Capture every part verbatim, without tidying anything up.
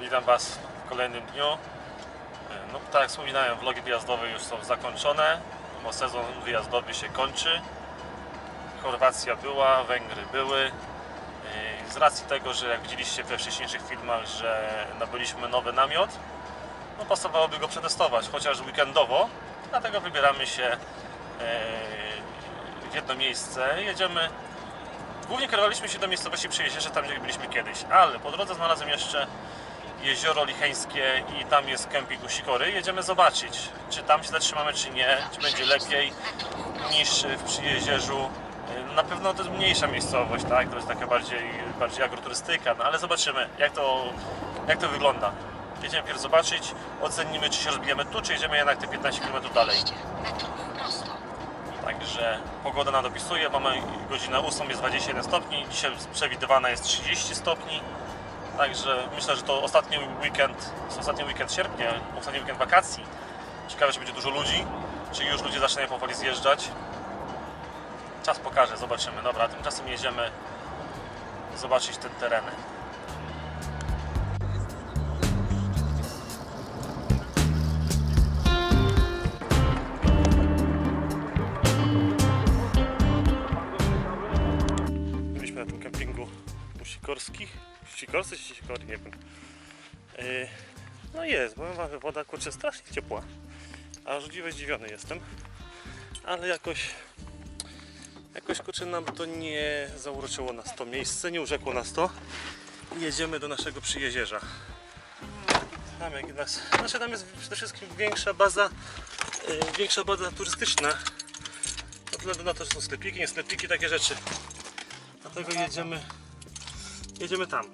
Witam Was w kolejnym dniu. No, tak jak wspominałem, vlogi wyjazdowe już są zakończone, bo sezon wyjazdowy się kończy. Chorwacja była, Węgry były. Z racji tego, że jak widzieliście we wcześniejszych filmach, że nabyliśmy nowy namiot, no pasowałoby go przetestować, chociaż weekendowo. Dlatego wybieramy się w jedno miejsce. Jedziemy. Głównie kierowaliśmy się do miejscowości Przyjezierze, tam gdzie byliśmy kiedyś, ale po drodze znalazłem jeszcze Jezioro Licheńskie i tam jest kemping u Sikory. Jedziemy zobaczyć, czy tam się zatrzymamy, czy nie, czy będzie lepiej niż w Przyjezierzu. Na pewno to jest mniejsza miejscowość, tak? To jest taka bardziej, bardziej agroturystyka, no ale zobaczymy, jak to, jak to wygląda. Jedziemy pierw zobaczyć, ocenimy, czy się rozbijemy tu, czy jedziemy jednak te piętnaście kilometrów dalej. Także pogoda nam dopisuje, mamy godzinę ósmą, jest dwadzieścia jeden stopni, dzisiaj przewidywana jest trzydzieści stopni. Także myślę, że to ostatni weekend, ostatni weekend sierpnia, ostatni weekend wakacji. Ciekawe, czy będzie dużo ludzi, czy już ludzie zaczynają powoli zjeżdżać. Czas pokaże, zobaczymy. Dobra, tymczasem jedziemy zobaczyć te tereny. Byliśmy na tym kempingu u Sikorskich. Sikorsy czy Sikory, nie wiem. Yy, no jest, bo mamy woda, kurczę, strasznie ciepła. A żliwie zdziwiony jestem. Ale jakoś... Jakoś kurczę nam to nie zauroczyło nas to miejsce, nie urzekło nas to. Jedziemy do naszego Przyjezierza. Tam, jak nas, znaczy tam jest przede wszystkim większa baza, yy, większa baza turystyczna. Ze względu na to, że są sklepiki, nie sklepiki, takie rzeczy. Dlatego jedziemy, jedziemy tam.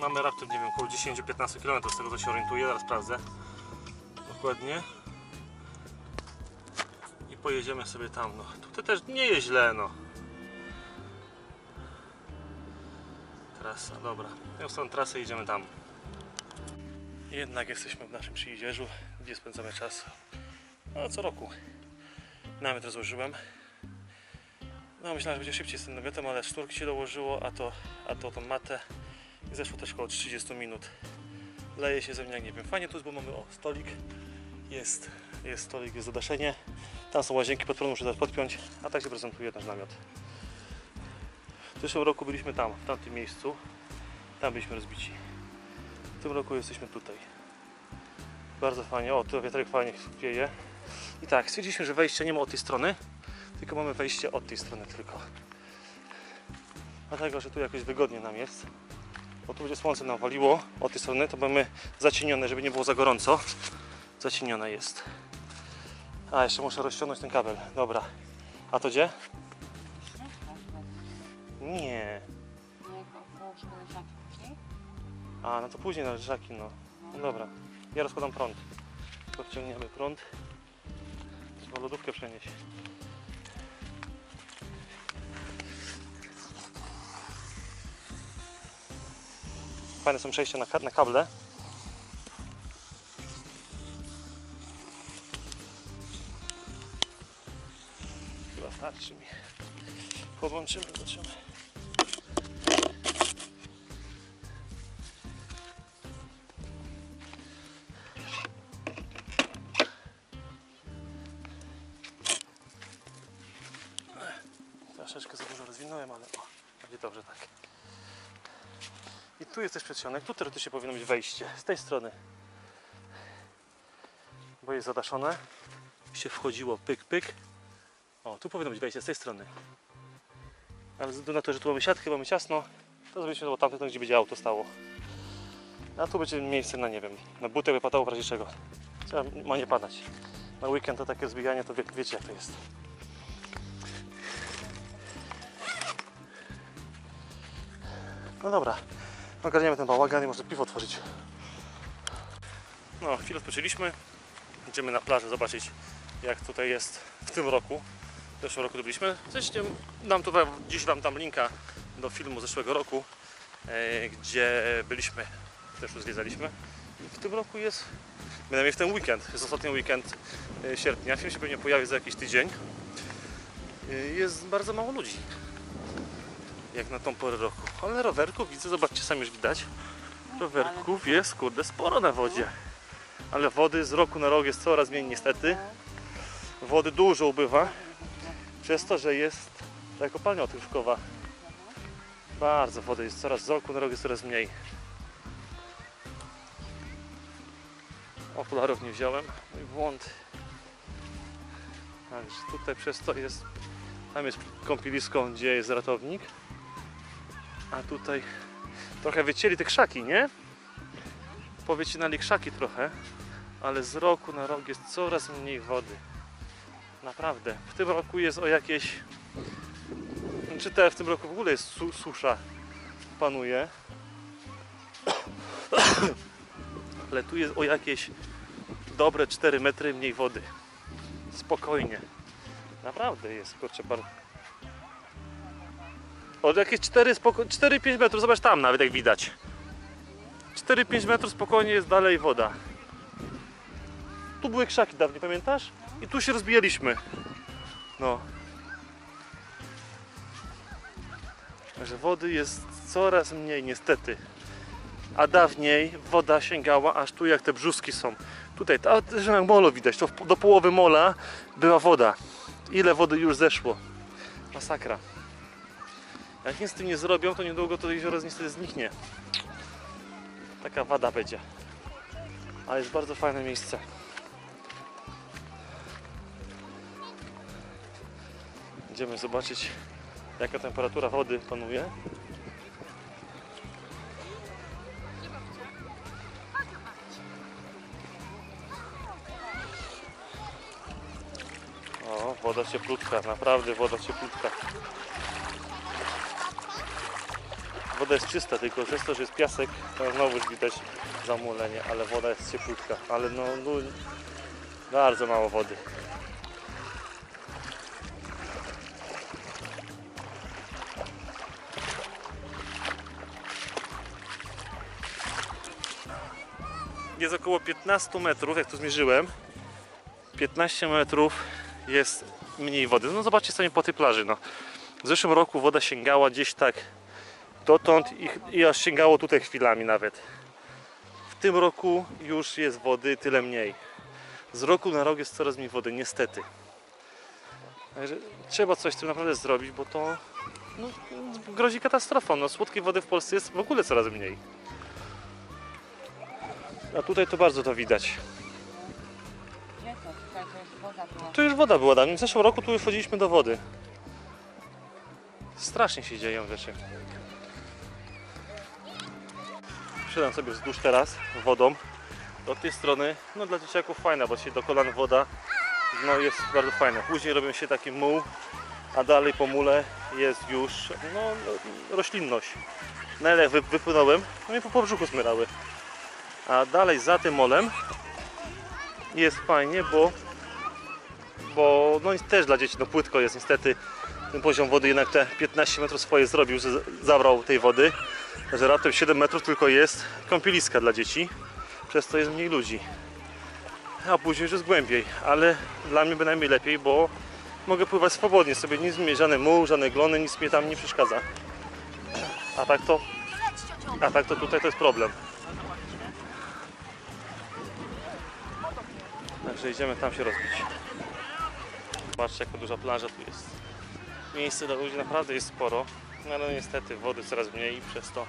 Mamy raptem, nie wiem, około dziesięć do piętnastu kilometrów, z tego co się orientuję, zaraz sprawdzę dokładnie. Pojedziemy sobie tam, no. Tutaj też nie jest źle, no. Trasa, dobra. Już tą trasę idziemy tam. Jednak jesteśmy w naszym Przyjezierzu, gdzie spędzamy czas. No, co roku. Namiot rozłożyłem. No, myślałem, że będzie szybciej z tym namiotem, ale sznurki się dołożyło, a to, a to tą matę. I zeszło też około trzydzieści minut. Leje się ze mnie, jak nie wiem. Fajnie tu jest, bo mamy, o, stolik. Jest, jest stolik, jest zadaszenie. Tam są łazienki, pod prąd muszę teraz podpiąć, a tak się prezentuje nasz namiot. W zeszłym roku byliśmy tam, w tamtym miejscu. Tam byliśmy rozbici. W tym roku jesteśmy tutaj. Bardzo fajnie, o, tu wiatrek fajnie wieje. I tak, stwierdziliśmy, że wejścia nie ma od tej strony, tylko mamy wejście od tej strony tylko. Dlatego, że tu jakoś wygodnie nam jest. Bo tu będzie słońce nam waliło od tej strony, to mamy zacienione, żeby nie było za gorąco. Zacienione jest. A, jeszcze muszę rozciągnąć ten kabel. Dobra. A to gdzie? Nie. A, no to później na leżaki, no. No dobra. Ja rozkładam prąd. Podciągniemy prąd. Trzeba lodówkę przenieść. Fajne są przejścia na, na kable. Starczy mi. Podłączymy, zobaczymy. Troszeczkę za dużo rozwinąłem, ale o, będzie dobrze tak. I tu jest też przedsionek, tu teoretycznie powinno być wejście, z tej strony. Bo jest zadaszone. Się wchodziło pyk, pyk. O, tu powinno być wejście z tej strony. Ale ze względu na to, że tu mamy siatkę, mamy ciasno, to zrobiliśmy to tamte, gdzie będzie auto stało. A tu będzie miejsce na, nie wiem, na butek by padało w razie czego. Trzeba, ma nie padać. Na weekend to takie rozbijanie, to wie, wiecie jak to jest. No dobra, ogarniemy ten bałagan i można piwo otworzyć. No, chwilę odpoczyliśmy. Idziemy na plażę zobaczyć, jak tutaj jest w tym roku. W zeszłym roku tu byliśmy. Zresztą dam tutaj, dziś wam tam linka do filmu zeszłego roku, e, gdzie byliśmy, też już zwiedzaliśmy. W tym roku jest, bynajmniej w ten weekend, jest ostatni weekend e, sierpnia. Film się pewnie pojawi za jakiś tydzień. E, jest bardzo mało ludzi, jak na tą porę roku. Ale rowerku widzę, zobaczcie, sami już widać. To werków jest kurde sporo na wodzie. Ale wody z roku na rok jest coraz mniej niestety. Wody dużo ubywa. Przez to, że jest ta kopalnia odkrywkowa. Bardzo wody jest coraz z roku na rok jest coraz mniej. Okularów nie wziąłem, mój błąd. Także tutaj przez to jest, tam jest kąpielisko, gdzie jest ratownik. A tutaj trochę wycięli te krzaki, nie? Powycinali krzaki trochę, ale z roku na rok jest coraz mniej wody. Naprawdę. W tym roku jest o jakieś... Czy te w tym roku w ogóle jest su susza. Panuje. Ale tu jest o jakieś dobre cztery metry mniej wody. Spokojnie. Naprawdę jest, kurczę, bardzo... Od jakieś cztery do pięciu metrów, zobacz tam nawet jak widać. cztery do pięciu metrów spokojnie jest dalej woda. Tu były krzaki dawniej, pamiętasz? I tu się rozbijaliśmy. No. Także wody jest coraz mniej niestety. A dawniej woda sięgała aż tu, jak te brzuski są. Tutaj, a też jak molo widać, to do połowy mola była woda. Ile wody już zeszło. Masakra. Jak nic z tym nie zrobią, to niedługo to jezioro niestety zniknie. Taka wada będzie. Ale jest bardzo fajne miejsce. Idziemy zobaczyć, jaka temperatura wody panuje. O, woda cieplutka, naprawdę woda cieplutka. Woda jest czysta, tylko przez to, że jest piasek, to znowu już widać zamulenie, ale woda jest cieplutka, ale no, no bardzo mało wody. Jest około piętnaście metrów, jak tu zmierzyłem. piętnaście metrów jest mniej wody. No zobaczcie sami po tej plaży. No. W zeszłym roku woda sięgała gdzieś tak dotąd i, i aż sięgało tutaj chwilami nawet. W tym roku już jest wody tyle mniej. Z roku na rok jest coraz mniej wody, niestety. Także trzeba coś z tym naprawdę zrobić, bo to no, grozi katastrofą. No, słodkiej wody w Polsce jest w ogóle coraz mniej. A tutaj to bardzo to widać. Gdzie to? Tutaj to już woda była. Tu już woda była dawniej. W zeszłym roku tu już wchodziliśmy do wody. Strasznie się dzieją rzeczy. Szedłem sobie wzdłuż teraz wodą. Od tej strony, no dla dzieciaków fajna, bo się do kolan woda no jest bardzo fajna. Później robią się taki muł, a dalej po mule jest już no, roślinność. Na ile wypłynąłem, no mnie po brzuchu smyrały. A dalej za tym molem jest fajnie, bo, bo no też dla dzieci no płytko jest niestety. Ten poziom wody jednak te piętnaście metrów swoje zrobił, że zabrał tej wody. Że raptem siedem metrów tylko jest kąpieliska dla dzieci. Przez to jest mniej ludzi. A później już jest głębiej. Ale dla mnie bynajmniej lepiej, bo mogę pływać swobodnie sobie. Nic mi, żadne muł, żadne glony, nic mi tam nie przeszkadza. A tak to, a tak to tutaj to jest problem. Także idziemy tam się rozbić. Zobaczcie, jaka duża plaża tu jest. Miejsce dla ludzi naprawdę jest sporo, no ale niestety wody coraz mniej i przez to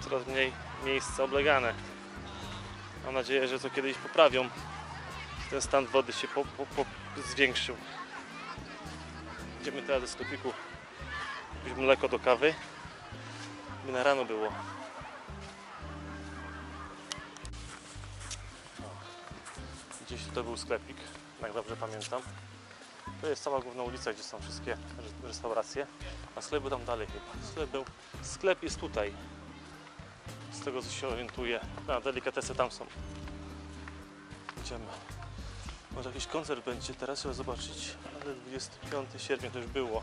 coraz mniej miejsca oblegane. Mam nadzieję, że to kiedyś poprawią. Ten stan wody się po, po, po zwiększył. Idziemy teraz do sklepiku kupić mleko do kawy, by na rano było. Gdzieś to był sklepik, jak dobrze pamiętam. To jest cała główna ulica, gdzie są wszystkie restauracje, a sklep był tam dalej chyba. Sklep, był, sklep jest tutaj, z tego co się orientuję. A, delikatesy tam są. Idziemy. Może jakiś koncert będzie, teraz trzeba zobaczyć. Ale dwudziestego piątego sierpnia to już było.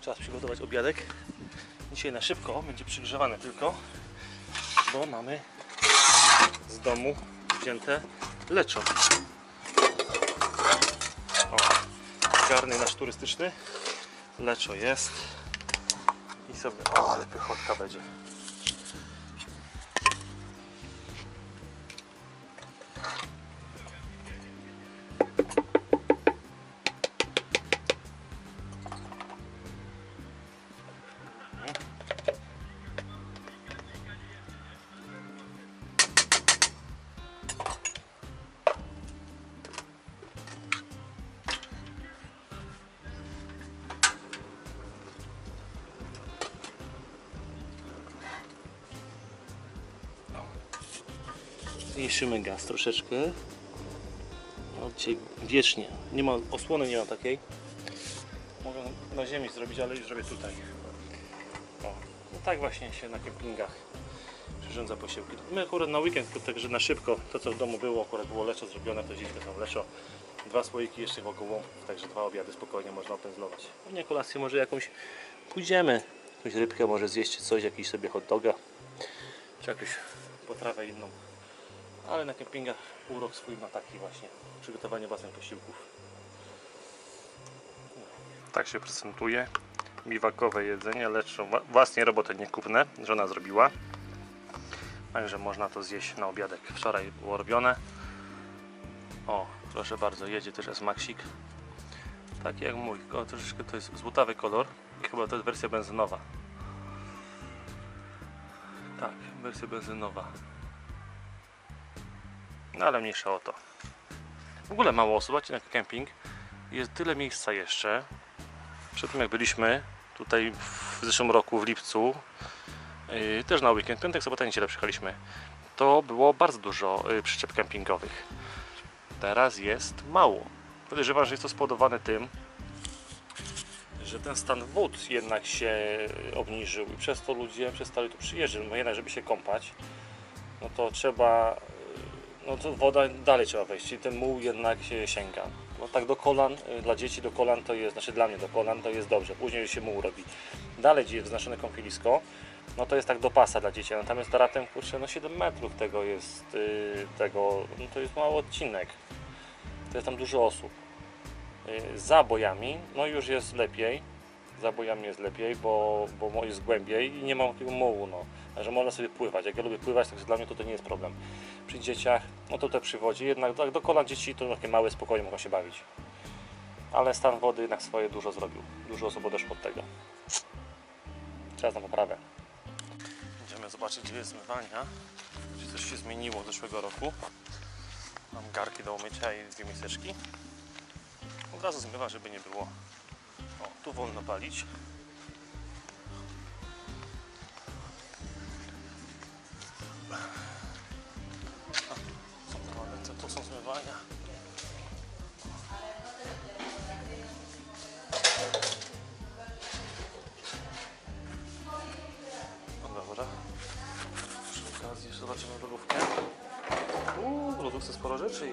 Czas przygotować obiadek. Dzisiaj na szybko, będzie przygrzewane tylko, bo mamy z domu wzięte leczo. Garny nasz turystyczny, leczo jest i sobie, o ale pychotka będzie. Zmniejszymy gaz troszeczkę. No, dzisiaj wiecznie. Nie ma osłony, nie ma takiej. Mogę na ziemi zrobić, ale już robię tutaj. No, no tak właśnie się na kempingach przyrządza posiłki. My akurat na weekend, to także na szybko. To co w domu było, akurat było leczo zrobione, to dzisiaj tam leczo. Dwa słoiki jeszcze wokół, także dwa obiady spokojnie można opędzlować. Pewnie kolację może jakąś pójdziemy. Jakąś rybkę może zjeść, coś, jakiś sobie hot doga. Czy jakąś potrawę inną. Ale na kempingach urok swój ma taki właśnie, przygotowanie własnych posiłków. Tak się prezentuje biwakowe jedzenie, lecz własnej roboty nie kupne, żona zrobiła. Także można to zjeść na obiadek. Wczoraj było robione. O, proszę bardzo, jedzie też Esmaxik. Tak jak mój, o, troszeczkę to jest złotawy kolor i chyba to jest wersja benzynowa. Tak, wersja benzynowa. No ale mniejsza o to. W ogóle mało osób, macie na kemping. Jest tyle miejsca jeszcze. Przed tym jak byliśmy tutaj w zeszłym roku, w lipcu, yy, też na weekend, piątek, sobota, niedziela przyjechaliśmy. To było bardzo dużo yy, przyczep kempingowych. Teraz jest mało. Podejrzewam, że jest to spowodowane tym, że ten stan wód jednak się obniżył i przez to ludzie przestali tu przyjeżdżać. No jednak, żeby się kąpać, no to trzeba... no to woda dalej trzeba wejść i ten muł jednak się sięga. No tak do kolan, dla dzieci do kolan to jest, znaczy dla mnie do kolan to jest dobrze, później się muł robi. Dalej, gdzie jest wyznaczone kąpielisko, no to jest tak do pasa dla dzieci, natomiast taratem, kurczę, no siedem metrów tego jest, yy, tego, no to jest mały odcinek. To jest tam dużo osób. Yy, za bojami, no już jest lepiej, za bojami jest lepiej, bo, bo jest głębiej i nie ma takiego mułu, no. Że można sobie pływać. Jak ja lubię pływać, także dla mnie to, to nie jest problem. Przy dzieciach, no to te przy wodzie, jednak tak do kolan dzieci to takie małe, spokojnie mogą się bawić. Ale stan wody jednak swoje dużo zrobił. Dużo osób odeszło od tego. Czas na poprawę. Idziemy zobaczyć, gdzie jest zmywania. Czy coś się zmieniło od zeszłego roku. Mam garki do umycia i dwie miseczki. Od razu zmywa, żeby nie było. O, tu wolno palić.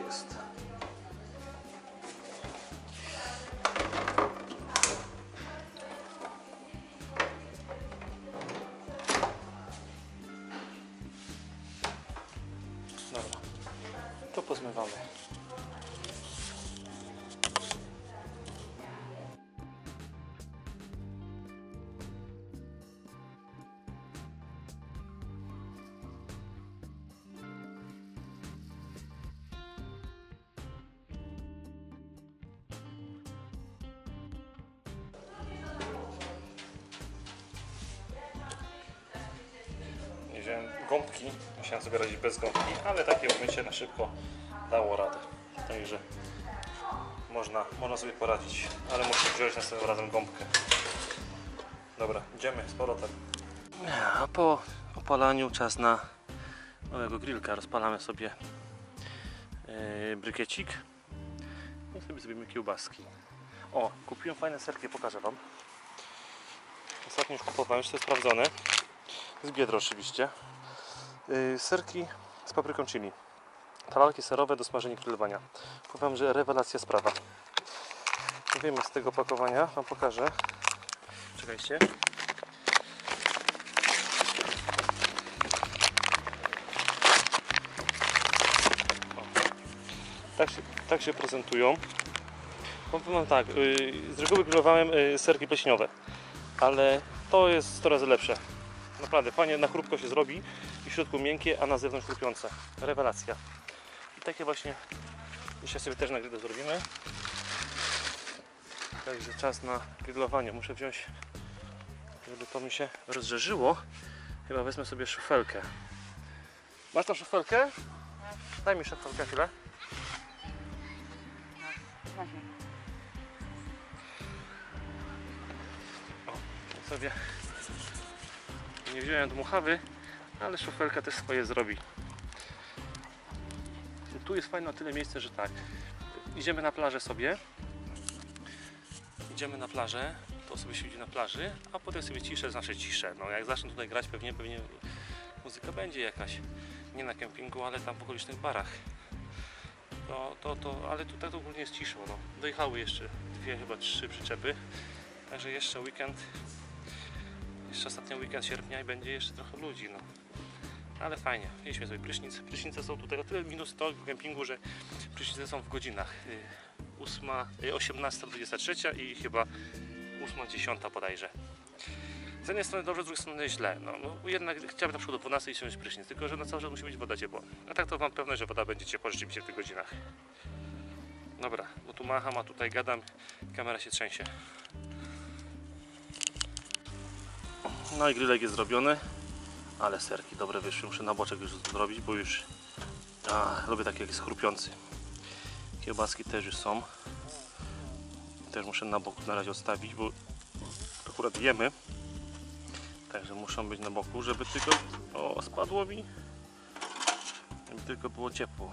Jest. Dobra, to pozmywamy. Wziąłem gąbki, musiałem sobie radzić bez gąbki, ale takie umycie na szybko dało radę. Także można, można sobie poradzić, ale muszę wziąć następnym razem gąbkę. Dobra, idziemy z powrotem. A po opalaniu czas na nowego grillka. Rozpalamy sobie yy, brykiecik i sobie zrobimy kiełbaski. O, kupiłem fajne serki, pokażę wam. Ostatnio już kupowałem, już to jest sprawdzone. Z Biedro oczywiście. Yy, serki z papryką chili. Talarki serowe do smażenia i grillowania. Powiem, że rewelacja sprawa. Wyjmę z tego opakowania, wam pokażę. Czekajcie. Tak się, tak się prezentują. Powiem tak, yy, z reguły grillowałem yy, serki pleśniowe, ale to jest sto razy lepsze. Naprawdę, fajnie na chrupko się zrobi i w środku miękkie, a na zewnątrz chrupiące. Rewelacja. takie właśnie dzisiaj sobie też na grillę zrobimy. Także czas na grillowanie. Muszę wziąć, żeby to mi się rozżerzyło. Chyba wezmę sobie szufelkę. Masz tą szufelkę? Daj mi szufelkę chwilę. O, sobie nie wziąłem dmuchawy, ale szufelka też swoje zrobi. Tu jest fajne o tyle miejsce, że tak. Idziemy na plażę sobie. Idziemy na plażę, to sobie siedzi na plaży, a potem sobie ciszę, znaczy ciszę. No jak zacznę tutaj grać, pewnie pewnie muzyka będzie jakaś. Nie na kempingu, ale tam w okolicznych barach. To, to, to, ale tutaj to ogólnie jest ciszło. No. Dojechały jeszcze dwie, chyba trzy przyczepy. Także jeszcze weekend, jeszcze ostatni weekend sierpnia i będzie jeszcze trochę ludzi. No. Ale fajnie, mieliśmy sobie prysznic. Prysznice są tutaj o tyle minus to w kempingu, że prysznice są w godzinach osiemnasta dwadzieścia trzy i chyba ósma dziesięć bodajże. Z jednej strony dobrze, z drugiej strony źle. No, no jednak chciałbym na przykład do dwunastej wziąć prysznic, tylko że na cały czas musi być woda ciepła. A tak to mam pewność, że woda będzie ciepła rzeczywiście w tych godzinach. Dobra, bo tu macham, a tutaj gadam, kamera się trzęsie. No i grillek jest zrobiony. Ale serki dobre wyszły, muszę na boczek już zrobić, bo już a, lubię takie jak chrupiący. Kiełbaski też już są. Też muszę na boku na razie odstawić, bo akurat jemy. Także muszą być na boku, żeby tylko... O, spadło mi. Żeby tylko było ciepło.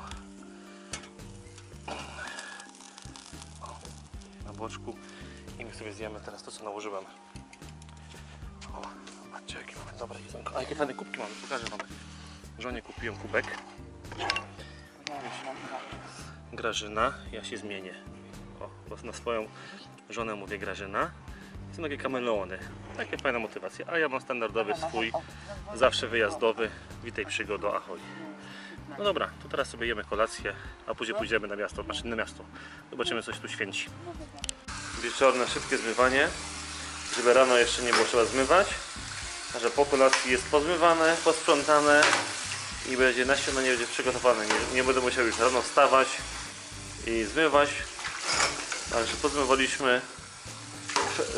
O, na boczku. I my sobie zjemy teraz to, co nałożyłem. Jakie mamy dobre jedzonko. A jakie fajne kubki mamy, pokażę wam. Żonie kupiłem kubek. Grażyna, ja się zmienię. O, na swoją żonę mówię Grażyna. Są takie kameleony. Takie fajna motywacja. A ja mam standardowy swój, zawsze wyjazdowy. Witaj przygodo, ahoj. No dobra, to teraz sobie jemy kolację, a później pójdziemy na miasto, znaczy na miasto. Zobaczymy, coś tu święci. Wieczorne szybkie zmywanie, żeby rano jeszcze nie było trzeba zmywać. Że po kolacji jest pozmywane, posprzątane i będzie na śniadanie będzie przygotowane. Nie, nie będę musiał już rano wstawać i zmywać. Także pozmywaliśmy.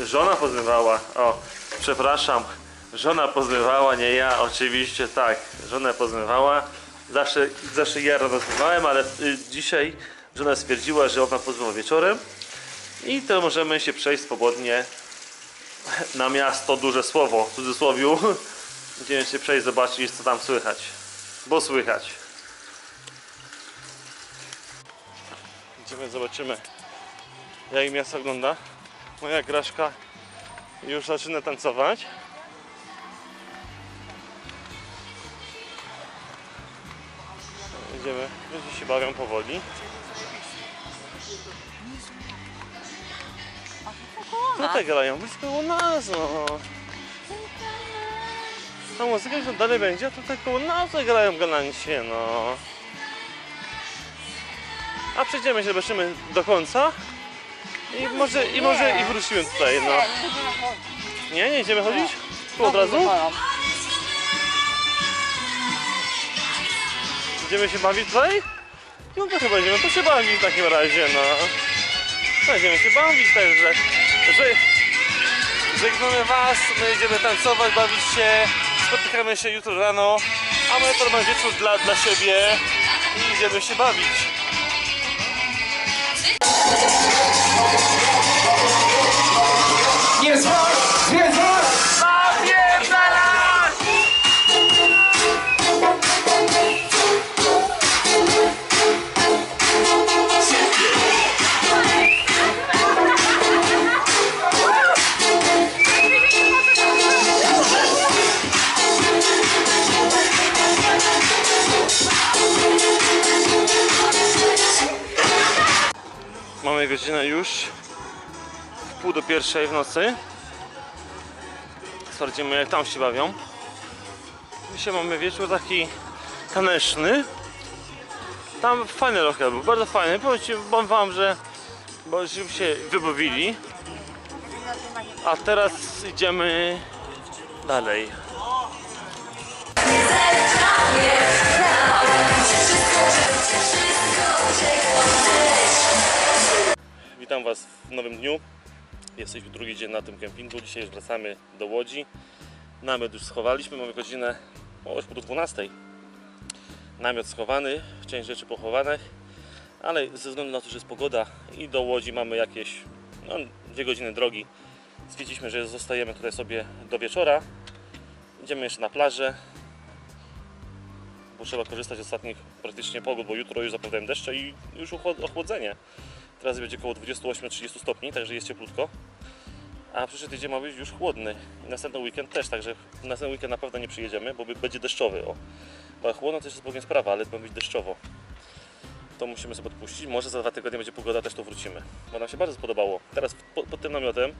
Żona pozmywała. O, przepraszam. Żona pozmywała, nie ja. Oczywiście tak. Żona pozmywała. Zawsze, zawsze ja rano zmywałem, ale dzisiaj żona stwierdziła, że ona pozmywa wieczorem. I to możemy się przejść swobodnie na miasto, duże słowo, w cudzysłowiu. Będziemy się przejść, zobaczyć, co tam słychać. Bo słychać. Idziemy, zobaczymy, jak miasto wygląda. Moja Graszka już zaczyna tancować. Idziemy, ludzie się bawią powoli. No tak grają, blisko u nas, no. Ta muzyka już dalej będzie, a to tak u nas grają galancie, no. A przejdziemy się, zobaczymy do końca. I może, i może i wrócimy tutaj, no. Nie, nie idziemy chodzić? Tu od razu? Idziemy się bawić tutaj? No to chyba idziemy, to się bawi w takim razie, no. Będziemy się bawić także. Żegnamy was, my jedziemy tancować, bawić się, spotykamy się jutro rano, a my to mamy wieczór dla, dla siebie i idziemy się bawić. Nie zwol, nie zwol, zapierdalam! Mamy godzinę już w pół do pierwszej w nocy. Sprawdzimy, jak tam się bawią. Dzisiaj mamy wieczór taki taneczny. Tam fajny lokal był, bardzo fajny. Powiem wam, że bo się wybawili. A teraz idziemy dalej. Nie Witam Was w nowym dniu. Jesteśmy drugi dzień na tym kempingu. Dzisiaj już wracamy do Łodzi. Namiot już schowaliśmy. Mamy godzinę osiem po dwunastej. Namiot schowany, część rzeczy pochowanych. Ale ze względu na to, że jest pogoda i do Łodzi mamy jakieś no, dwie godziny drogi, stwierdziliśmy, że zostajemy tutaj sobie do wieczora. Idziemy jeszcze na plażę. Bo trzeba korzystać z ostatnich praktycznie pogód, bo jutro już zapowiadałem deszcze i już ochłodzenie. Teraz będzie około dwudziestu ośmiu do trzydziestu stopni, także jest cieplutko. A przyszły tydzień ma być już chłodny. Następny weekend też, także następny weekend na pewno nie przyjedziemy, bo będzie deszczowy. O. Bo chłodno to jest zupełnie sprawa, ale ma być deszczowo. To musimy sobie odpuścić. Może za dwa tygodnie będzie pogoda, też tu wrócimy. Bo nam się bardzo spodobało. Teraz pod, pod tym namiotem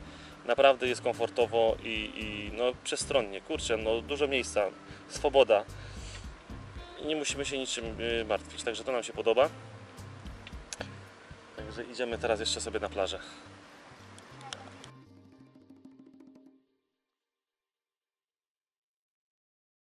naprawdę jest komfortowo i, i no, przestronnie. Kurczę, no, dużo miejsca, swoboda. I nie musimy się niczym martwić, także to nam się podoba. Także idziemy teraz jeszcze sobie na plażę.